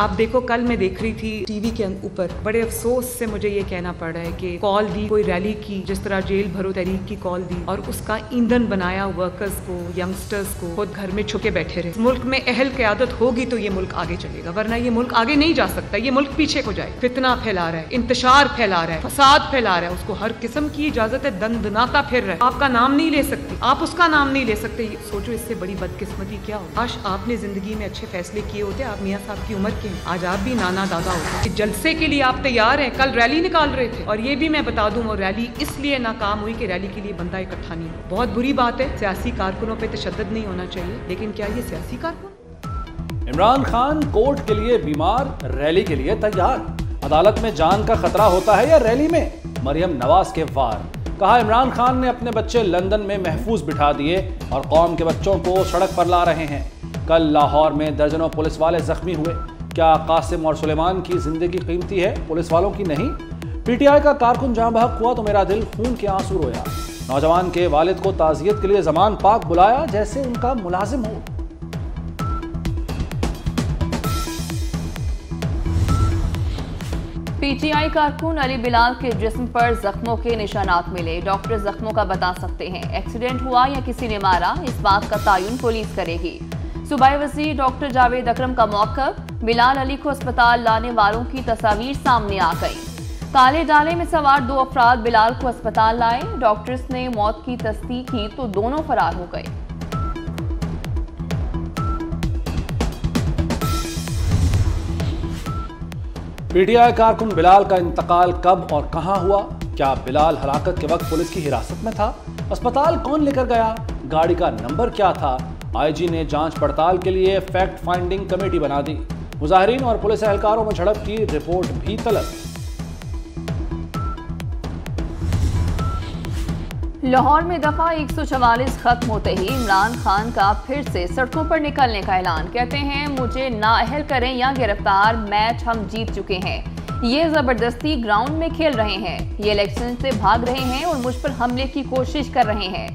आप देखो, कल मैं देख रही थी टीवी के ऊपर, बड़े अफसोस से मुझे ये कहना पड़ रहा है कि कॉल दी कोई रैली की, जिस तरह जेल भरो तहरीक की कॉल दी और उसका ईंधन बनाया वर्कर्स को, यंगस्टर्स को, खुद घर में छुके बैठे रहे। मुल्क में अहल क़यादत होगी तो ये मुल्क आगे चलेगा, वरना ये मुल्क आगे नहीं जा सकता, ये मुल्क पीछे को जाए। फितना फैला रहा है, इंतशार फैला रहा है, फसाद फैला रहा है, उसको हर किस्म की इजाजत है, दंदनाता फिर रहा है। आपका नाम नहीं ले सकती, आप उसका नाम नहीं ले सकते। सोचो इससे बड़ी बदकिस्मती क्या हो। काश आपने जिंदगी में अच्छे फैसले किए होते। आप मियाँ साहब की उम्र के हैं, आज आप भी नाना दादा होते। जलसे के लिए आप तैयार हैं, कल रैली निकाल रहे थे। और ये भी मैं बता दूं, वो रैली इसलिए नाकाम हुई कि रैली के लिए बंदा इकट्ठा नहीं हो। बहुत बुरी बात है, सियासी कारकुनों पे तशद्दद नहीं होना चाहिए, लेकिन क्या ये सियासी कारकुन? इमरान खान कोर्ट के लिए बीमार, रैली के लिए तैयार। अदालत में जान का खतरा होता है या रैली में? मरियम नवाज के वार। कहा इमरान खान ने अपने बच्चे लंदन में महफूज बिठा दिए और कौम के बच्चों को सड़क पर ला रहे हैं। कल लाहौर में दर्जनों पुलिस वाले जख्मी हुए। क्या कासिम और सुलेमान की जिंदगी कीमती है, पुलिस वालों की नहीं? पीटीआई का कारकुन जहां बहक हुआ तो मेरा दिल खून के आंसू रोया। नौजवान के वालिद को ताज़ियत के लिए जमान पाक बुलाया जैसे उनका मुलाजिम हो। पीटीआई कारकुन अली बिलाल के जिस्म पर जख्मों के निशानात मिले। डॉक्टर जख्मों का बता सकते हैं, एक्सीडेंट हुआ या किसी ने मारा, इस बात का तयन पुलिस करेगी। सूबाई वजीर डॉक्टर जावेद अकरम का मौकफ, बिलाल अली को अस्पताल लाने वालों की तस्वीर सामने आ गई। काले डाले में सवार दो अफराद बिलाल को अस्पताल लाए, डॉक्टर्स ने मौत की तस्दीक की तो दोनों फरार हो गए। पीटीआई कारकुन बिलाल का इंतकाल कब और कहां हुआ? क्या बिलाल हलाकत के वक्त पुलिस की हिरासत में था? अस्पताल कौन लेकर गया? गाड़ी का नंबर क्या था? आईजी ने जांच पड़ताल के लिए फैक्ट फाइंडिंग कमेटी बना दी। मुजाहिरीन और पुलिस एहलकारों में झड़प की रिपोर्ट भी तलब। लाहौर में दफा 144 खत्म होते ही इमरान खान का फिर से सड़कों पर निकलने का ऐलान। कहते हैं, मुझे नाअहल करें या गिरफ्तार, मैच हम जीत चुके हैं। ये जबरदस्ती ग्राउंड में खेल रहे हैं, ये इलेक्शन से भाग रहे हैं और मुझ पर हमले की कोशिश कर रहे हैं।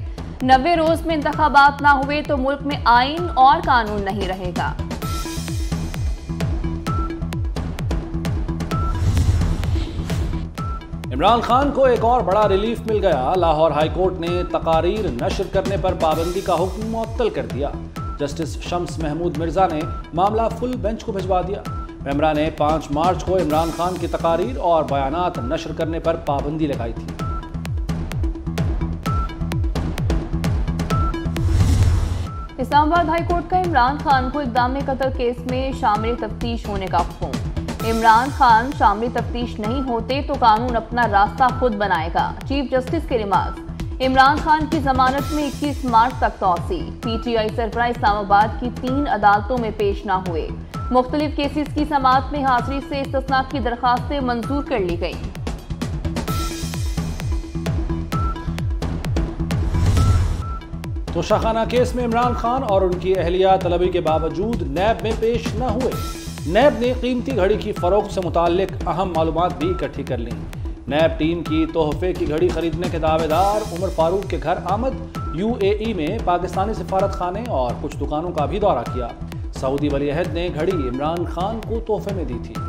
90 रोज में इंतखाबात ना हुए तो मुल्क में आईन और कानून नहीं रहेगा। इमरान खान को एक और बड़ा रिलीफ मिल गया। लाहौर हाईकोर्ट ने तकारीर नशर करने पर पाबंदी का हुक्म मुअत्तल कर दिया। जस्टिस शम्स महमूद मिर्जा ने मामला फुल बेंच को भिजवा दिया। पैमरा ने 5 मार्च को इमरान खान की तकारीर और बयानात नशर करने पर पाबंदी लगाई थी। इस्लामाबाद हाईकोर्ट का इमरान खान को इक़दाम कत्ल केस में शामिल तफ्तीश होने का हुक्म। इमरान खान शामिल तफ्तीश नहीं होते तो कानून अपना रास्ता खुद बनाएगा, चीफ जस्टिस के रिमार्क। इमरान खान की जमानत में 21 मार्च तक तौसी। पीटीआई सरबराह इस्लामाबाद की 3 अदालतों में पेश न हुए। मुख्तलिफ केसेस की समाअत में हाजिरी से इस्तिस्ना की दरखास्तें मंजूर कर ली गई। तो शाखाना केस में इमरान खान और उनकी अहलिया तलबी के बावजूद नैब में पेश न हुए। नैब ने कीमती घड़ी की फरोख्त से मुतालिक अहम मालूमात भी इकट्ठी कर ली। नैब टीम की तोहफे की घड़ी खरीदने के दावेदार उमर फारूक के घर आमद। UAE में पाकिस्तानी सफारत खाने और कुछ दुकानों का भी दौरा किया। सऊदी वलीअहद ने घड़ी इमरान खान को तोहफे में दी थी।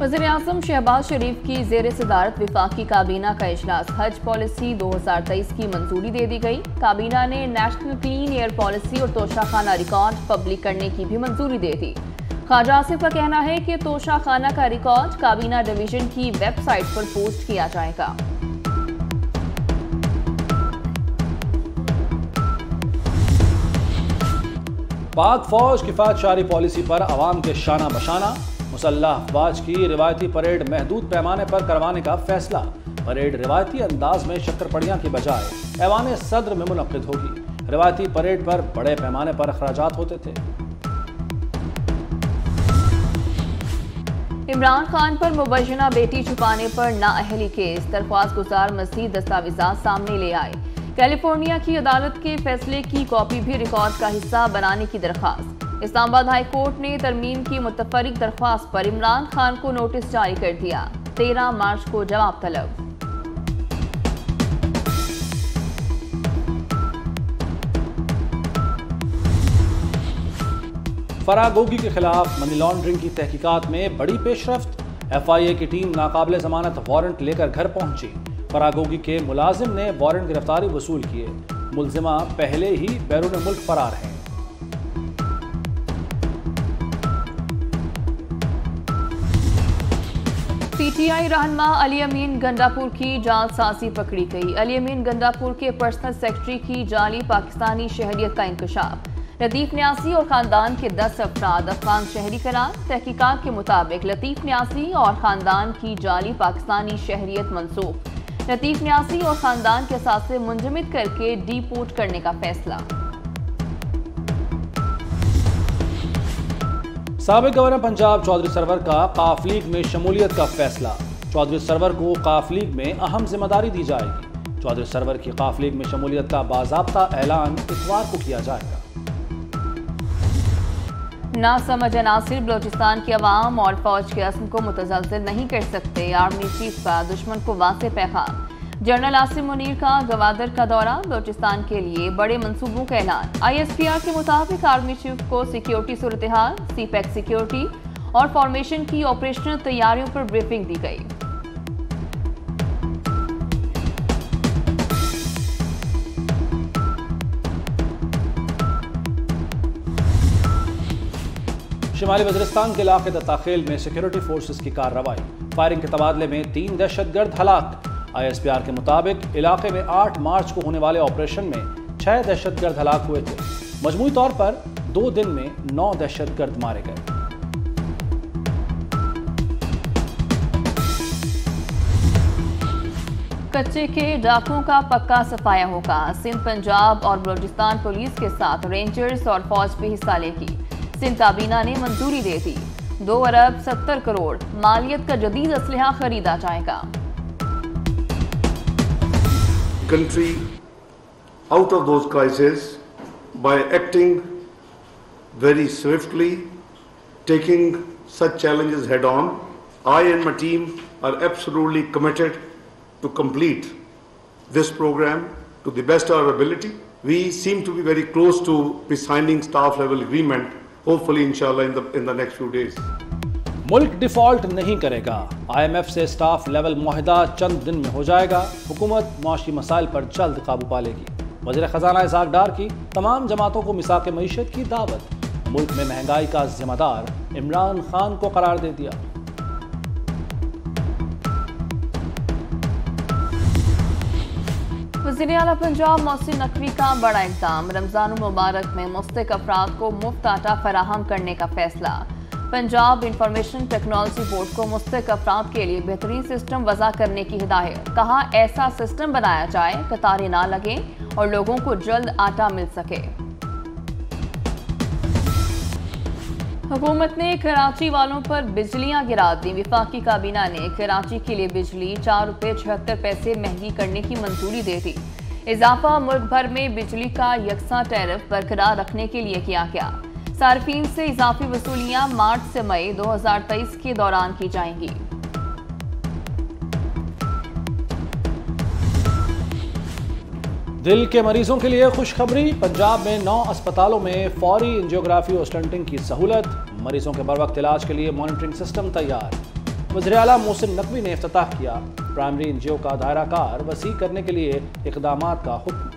वज़ीर-ए-आज़म शहबाज शरीफ की ज़ेरे सदारत वफाकी काबीना का इजलास। हज पॉलिसी 2023 की मंजूरी दे दी गई। काबीना ने नेशनल क्लीन एयर पॉलिसी और तोशाखाना रिकॉर्ड पब्लिक करने की भी मंजूरी दे दी। ख्वाजा आसिफ का कहना है कि तोशाखाना का रिकॉर्ड काबीना डिवीजन की वेबसाइट पर पोस्ट किया जाएगा। पाक फौज किफायतशारी पॉलिसी पर आवाम के शाना बशाना। मुसल्लह अफवाज की रिवायती परेड महदूद पैमाने पर करवाने का फैसला। परेड रिवायती अंदाज में शक्करपड़ियां के बजाय ऐवान सदर में मुनक़िद होगी। रिवायती परेड पर बड़े पैमाने पर अखराजात होते थे। इमरान खान पर मुबैना बेटी छुपाने पर नाअहली केस। दरख्वास्त गुजार मजीद दस्तावेजा सामने ले आए। कैलिफोर्निया की अदालत के फैसले की कॉपी भी रिकॉर्ड का हिस्सा बनाने की दरख्वास्त। इस्लामाबाद हाई कोर्ट ने तरमीम की मुतफरिक दरख्वास्त पर इमरान खान को नोटिस जारी कर दिया। 13 मार्च को जवाब तलब। फरागोगी के खिलाफ मनी लॉन्ड्रिंग की तहकीकात में बड़ी पेशरफ्त। एफआईए की टीम नाकाबिले जमानत वारंट लेकर घर पहुंची। फरागोगी के मुलाजिम ने वारंट गिरफ्तारी वसूल किए। मुलजिमा पहले ही बैरून मुल्क फरार हैं। पीटीआई रहनमा अली अमीन गंडापुर की जालसाजी पकड़ी गई। अली अमीन गंडापुर के पर्सनल सेक्रेटरी की जाली पाकिस्तानी शहरियत का इंकशाफ। लतीफ न्यासी और खानदान के 10 अफराद अफगान शहरी करार। तहकीकात के मुताबिक लतीफ न्यासी और खानदान की जाली पाकिस्तानी शहरियत मंसूख। लतीफ न्यासी और खानदान के साथ मुंजमद करके डिपोर्ट करने का फैसला। साबिक गवर्नर पंजाब चौधरी सरवर का काफ लीग में शमूलियत का फैसला। चौधरी सरवर को काफ लीग में अहम जिम्मेदारी दी जाएगी। चौधरी सरवर की काफ लीग में शमूलियत का बाज़ाब्ता ऐलान इतवार को किया जाएगा। नासमझ अनासिर बलोचिस्तान की आवाम और फौज के अज़्म को मुतज़लज़िल नहीं कर सकते। आर्मी चीफ का दुश्मन को वाज़ेह पैगाम। जनरल आसिम मुनीर का गवादर का दौरा। बलोचिस्तान के लिए बड़े मंसूबों का ऐलान। ISPR के मुताबिक आर्मी चीफ को सिक्योरिटी सूरतहाल, CPEC सिक्योरिटी और फॉर्मेशन की ऑपरेशनल तैयारियों पर ब्रीफिंग दी गई। शिमाली वज़ीरिस्तान के इलाके दत्ताखेल में सिक्योरिटी फोर्सेस की कार्रवाई। फायरिंग के तबादले में 3 दहशतगर्द हलाक। ISPR के मुताबिक इलाके में 8 मार्च को होने वाले ऑपरेशन में 6 दहशतगर्द हलाक हुए थे। मजमूई तौर पर 2 दिन में 9 दहशतगर्द मारे गए। कच्चे के डाकुओं का पक्का सफाया होगा। सिंध, पंजाब और बलोचिस्तान पुलिस के साथ रेंजर्स और फौज भी हिस्सा लेगी। सिंध काबीना ने मंजूरी दे दी। 2 अरब 70 करोड़ मालियत का जदीद असलहा खरीदा जाएगा। Country out of those crises by acting very swiftly, taking such challenges head on. I and my team are absolutely committed to complete this program to the best of our ability. We seem to be very close to signing staff level agreement. Hopefully, inshallah, in the next few days. मुल्क default नहीं करेगा। IMF से staff level मुआहदा चंद दिन में हो जाएगा। हुकूमत माशी मसाइल पर जल्द काबू पा लेगी। वज़ीर ख़ज़ाना इसहाक़ डार की तमाम जमातों को मिसाक़े मईशत की दावत। मुल्क में महंगाई का जिम्मेदार इमरान खान को करार दे दिया। वज़ीर आला पंजाब मोहसिन नकवी का बड़ा इक़दाम। रमज़ान मुबारक में मुस्तक अफराद को मुफ्त आटा फराहम करने का फैसला। पंजाब इंफॉर्मेशन टेक्नोलॉजी बोर्ड को मुस्तक अफराद के लिए बेहतरीन सिस्टम वज़ा करने की हिदायत। कहा ऐसा सिस्टम बनाया जाए कतारें ना लगे और लोगों को जल्द आटा मिल सके। हुकूमत ने कराची वालों पर बिजलियां गिरा दी। वफाकी काबीना ने कराची के लिए बिजली 4 रुपये 76 पैसे महंगी करने की मंजूरी दे दी। इजाफा मुल्क भर में बिजली का यकसा टैरिफ बरकरार रखने के लिए किया गया। सार्फिन से इजाफी वसूलियां मार्च से मई 2023 के दौरान की जाएंगी। दिल के मरीजों के लिए खुशखबरी। पंजाब में 9 अस्पतालों में फौरी एंजियोग्राफी और स्टंटिंग की सहूलत। मरीजों के बर वक्त इलाज के लिए मॉनिटरिंग सिस्टम तैयार। वज़ीर आला मोहसिन नकवी ने इफ्तिताह किया। प्राइमरी एनजीओ का दायरा कार वसी करने के लिए इकदाम का हुक्म।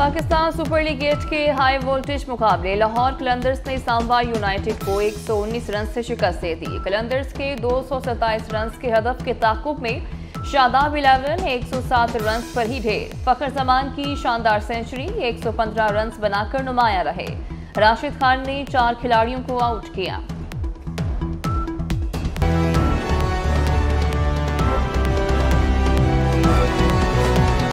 पाकिस्तान सुपर लीग गेट के हाई वोल्टेज मुकाबले लाहौर कलंदर्स ने सांबा यूनाइटेड को 119 रन से शिकस्त दे दी। कलंदर्स के 227 रन के हदफ के ताकुब में शादाब 11 107 रन पर ही ढेर। फखर जमान की शानदार सेंचुरी 115 रन बनाकर नुमाया रहे। राशिद खान ने 4 खिलाड़ियों को आउट किया।